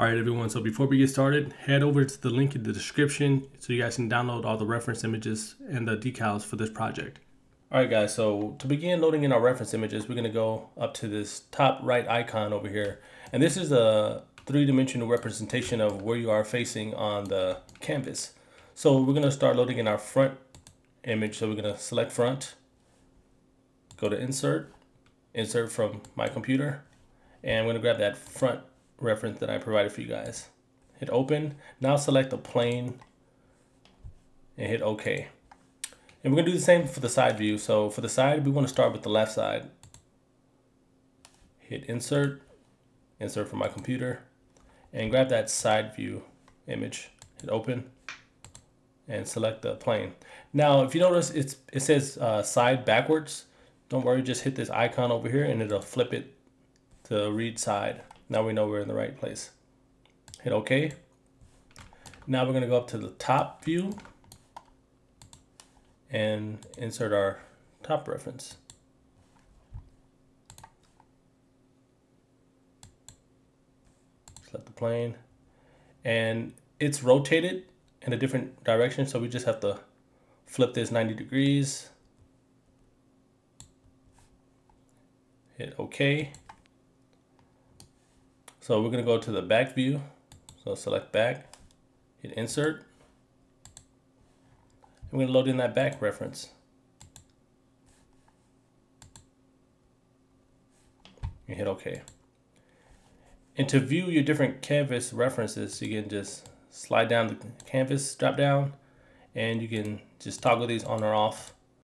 All right, everyone, so before we get started, head over to the link in the description so you guys can download all the reference images and the decals for this project. All right, guys, so to begin loading in our reference images, we're gonna go up to this top right icon over here. And this is a three-dimensional representation of where you are facing on the canvas. So we're gonna start loading in our front image. So we're gonna select front, go to insert, insert from my computer, and we're gonna grab that front reference that I provided for you guys. Hit open. Now select the plane and hit OK. And we're gonna do the same for the side view. So for the side, we want to start with the left side. Hit insert, insert from my computer, and grab that side view image. Hit open and select the plane. Now, if you notice, it says side backwards. Don't worry, just hit this icon over here and it'll flip it to read side. Now we know we're in the right place. Hit OK. Now we're going to go up to the top view and insert our top reference. Select the plane. And it's rotated in a different direction, so we just have to flip this 90 degrees. Hit OK. So we're going to go to the back view. So select back, hit insert. I'm going to load in that back reference. And hit OK. And to view your different canvas references, you can just slide down the canvas drop down and you can just toggle these on or off.